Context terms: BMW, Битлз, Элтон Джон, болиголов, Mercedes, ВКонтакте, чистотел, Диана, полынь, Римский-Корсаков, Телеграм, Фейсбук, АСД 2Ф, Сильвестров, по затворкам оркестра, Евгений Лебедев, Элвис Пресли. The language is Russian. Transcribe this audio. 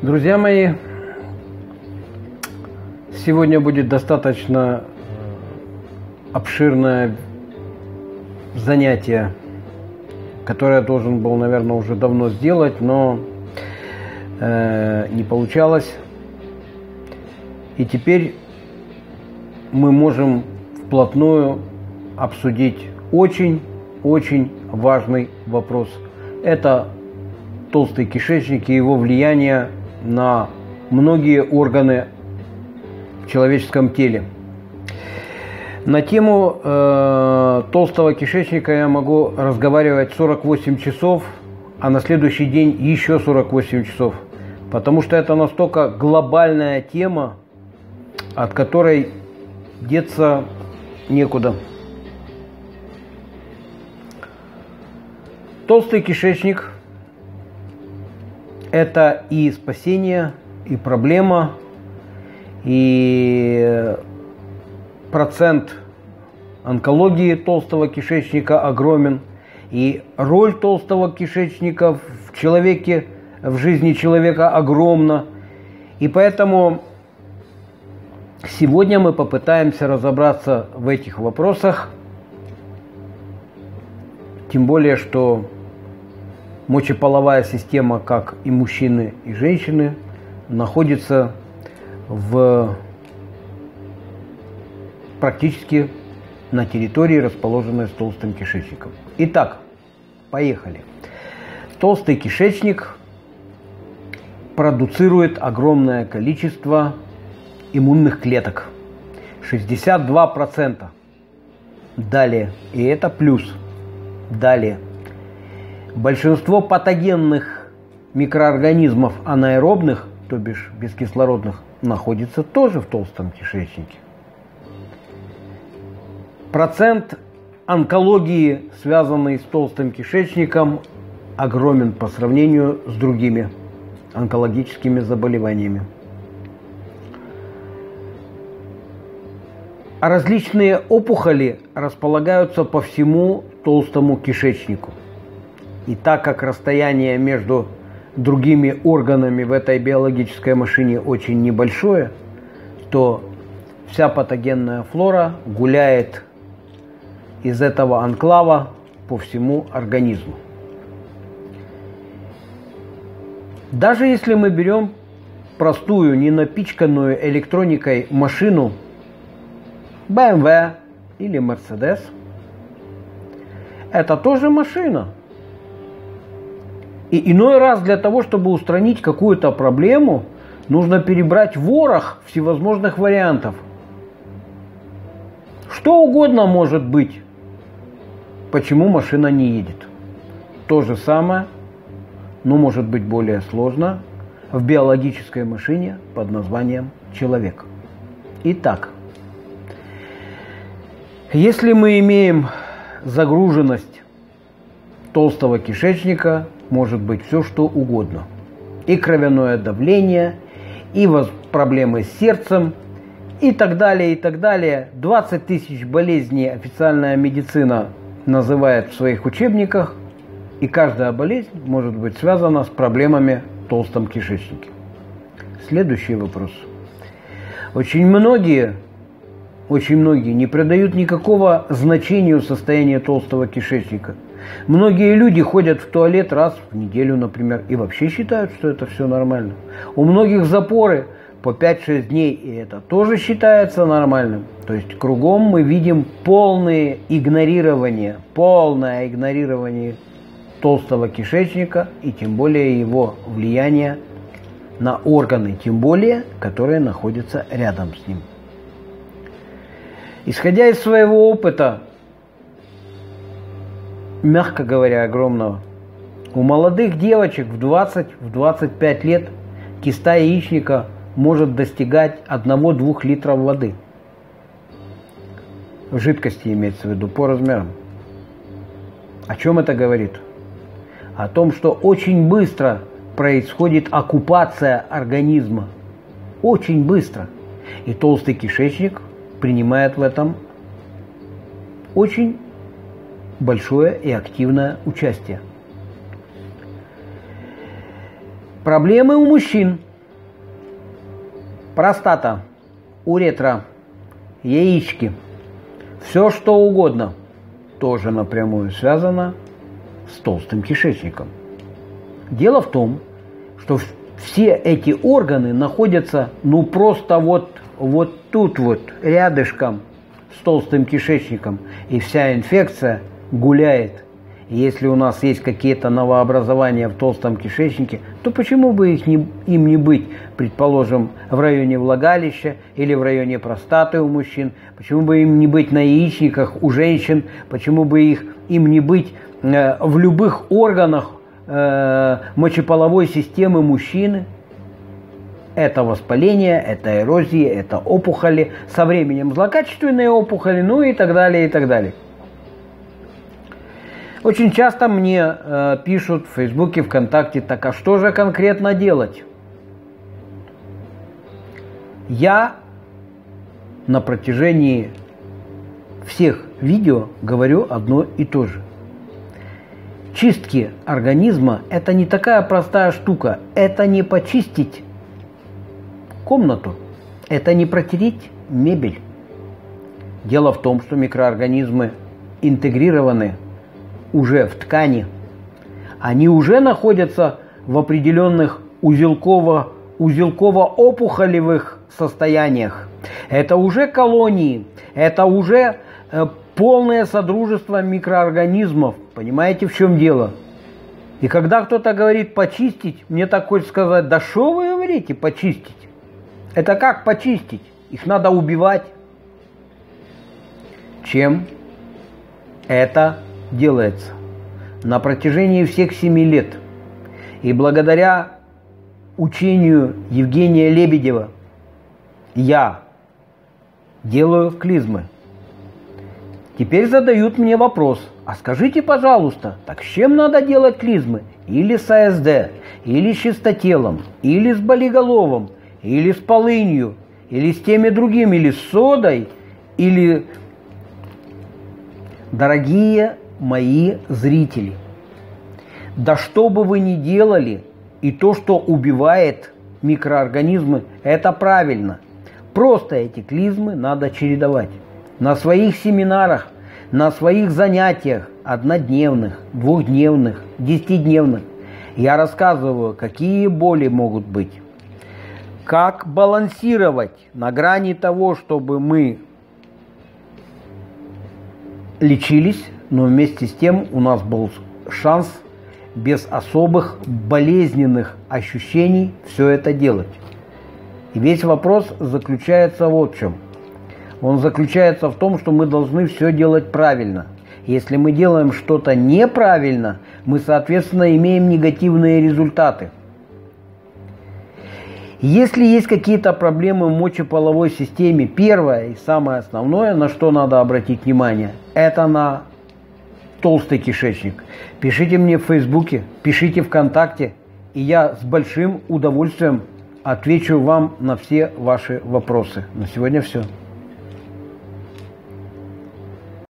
Друзья мои, сегодня будет достаточно обширное занятие, которое я должен был, наверное, уже давно сделать, но не получалось. И теперь мы можем вплотную обсудить очень-очень важный вопрос. Это толстый кишечник и его влияние на многие органы в человеческом теле. На тему толстого кишечника я могу разговаривать 48 часов, а на следующий день еще 48 часов, потому что это настолько глобальная тема, от которой деться некуда. Толстый кишечник – это и спасение, и проблема, и процент онкологии толстого кишечника огромен, и роль толстого кишечника в человеке, в жизни человека огромна. И поэтому сегодня мы попытаемся разобраться в этих вопросах, тем более что мочеполовая система, как и мужчины, и женщины, находится в практически на территории, расположенной с толстым кишечником. Итак, поехали. Толстый кишечник продуцирует огромное количество иммунных клеток. 62%. Далее. И это плюс. Далее. Большинство патогенных микроорганизмов анаэробных, то бишь бескислородных, находится тоже в толстом кишечнике. Процент онкологии, связанный с толстым кишечником, огромен по сравнению с другими онкологическими заболеваниями. Различные опухоли располагаются по всему толстому кишечнику. И так как расстояние между другими органами в этой биологической машине очень небольшое, то вся патогенная флора гуляет из этого анклава по всему организму. Даже если мы берем простую, не напичканную электроникой машину BMW или Mercedes, это тоже машина. И иной раз для того, чтобы устранить какую-то проблему, нужно перебрать ворох всевозможных вариантов. Что угодно может быть. Почему машина не едет? То же самое, но может быть более сложно, в биологической машине под названием человек. Итак, если мы имеем загруженность толстого кишечника, может быть все, что угодно. И кровяное давление, и проблемы с сердцем, и так далее, и так далее. 20 тысяч болезней официальная медицина называет в своих учебниках, и каждая болезнь может быть связана с проблемами в толстом кишечнике. Следующий вопрос. Очень многие не придают никакого значения состоянию толстого кишечника. Многие люди ходят в туалет раз в неделю, например, и вообще считают, что это все нормально. У многих запоры по 5-6 дней, и это тоже считается нормальным. То есть кругом мы видим полное игнорирование толстого кишечника и тем более его влияние на органы, тем более, которые находятся рядом с ним. Исходя из своего опыта, мягко говоря, огромного, у молодых девочек в 20-25 лет киста яичника может достигать 1-2 литров воды. В жидкости имеется в виду по размерам. О чем это говорит? О том, что очень быстро происходит оккупация организма. Очень быстро. И толстый кишечник принимает в этом очень большое и активное участие. Проблемы у мужчин. Простата, уретра, яички. Все что угодно тоже напрямую связано с толстым кишечником. Дело в том, что все эти органы находятся ну просто вот тут вот, рядышком с толстым кишечником. И вся инфекция гуляет. Если у нас есть какие-то новообразования в толстом кишечнике, то почему бы им не быть, предположим, в районе влагалища или в районе простаты у мужчин? Почему бы им не быть на яичниках у женщин? Почему бы им не быть в любых органах мочеполовой системы мужчины? Это воспаление, это эрозии, это опухоли, со временем злокачественные опухоли, ну и так далее, и так далее. Очень часто мне пишут в Фейсбуке, ВКонтакте, так а что же конкретно делать? Я на протяжении всех видео говорю одно и то же. Чистки организма – это не такая простая штука. Это не почистить комнату, это не протереть мебель. Дело в том, что микроорганизмы интегрированы уже в ткани. Они уже находятся в определенных узелково-опухолевых состояниях. Это уже колонии, это уже полное содружество микроорганизмов. Понимаете, в чем дело? И когда кто-то говорит «почистить», мне так хочется сказать: да что вы говорите «почистить»? Это как почистить? Их надо убивать. Чем это делается? На протяжении всех 7 лет и благодаря учению Евгения Лебедева я делаю клизмы. Теперь задают мне вопрос: а скажите, пожалуйста, так с чем надо делать клизмы? Или с АСД, или с чистотелом, или с болиголовом, или с полынью, или с теми другими, или с содой, или... Дорогие мои зрители, да что бы вы ни делали, и то, что убивает микроорганизмы, это правильно. Просто эти клизмы надо чередовать. На своих семинарах, на своих занятиях, однодневных, двухдневных, 10-дневных, я рассказываю, какие боли могут быть, как балансировать на грани того, чтобы мы лечились, но вместе с тем у нас был шанс без особых болезненных ощущений все это делать. И весь вопрос заключается вот в чем. Он заключается в том, что мы должны все делать правильно. Если мы делаем что-то неправильно, мы, соответственно, имеем негативные результаты. Если есть какие-то проблемы в мочеполовой системе, первое и самое основное, на что надо обратить внимание, это на толстый кишечник. Пишите мне в Фейсбуке, пишите ВКонтакте, и я с большим удовольствием отвечу вам на все ваши вопросы. На сегодня все.